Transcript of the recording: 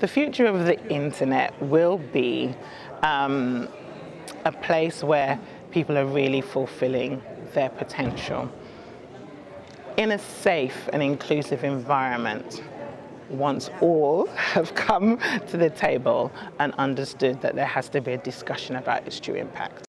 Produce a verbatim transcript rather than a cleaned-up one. The future of the internet will be um, a place where people are really fulfilling their potential in a safe and inclusive environment. Once all have come to the table and understood that there has to be a discussion about its true impact.